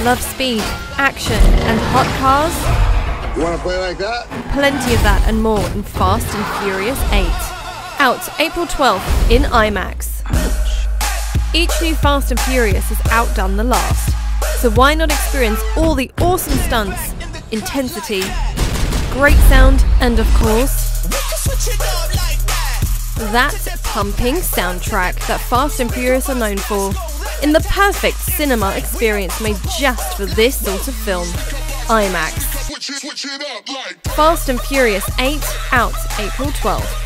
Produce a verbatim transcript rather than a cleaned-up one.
Love speed, action, and hot cars? You want to play like that? Plenty of that and more in Fast and Furious eight. Out April twelfth in IMAX. Each new Fast and Furious has outdone the last. So why not experience all the awesome stunts, intensity, great sound, and of course, that pumping soundtrack that Fast and Furious are known for, in the perfect cinema experience made just for this sort of film, IMAX. Fast and Furious eight, out April twelfth.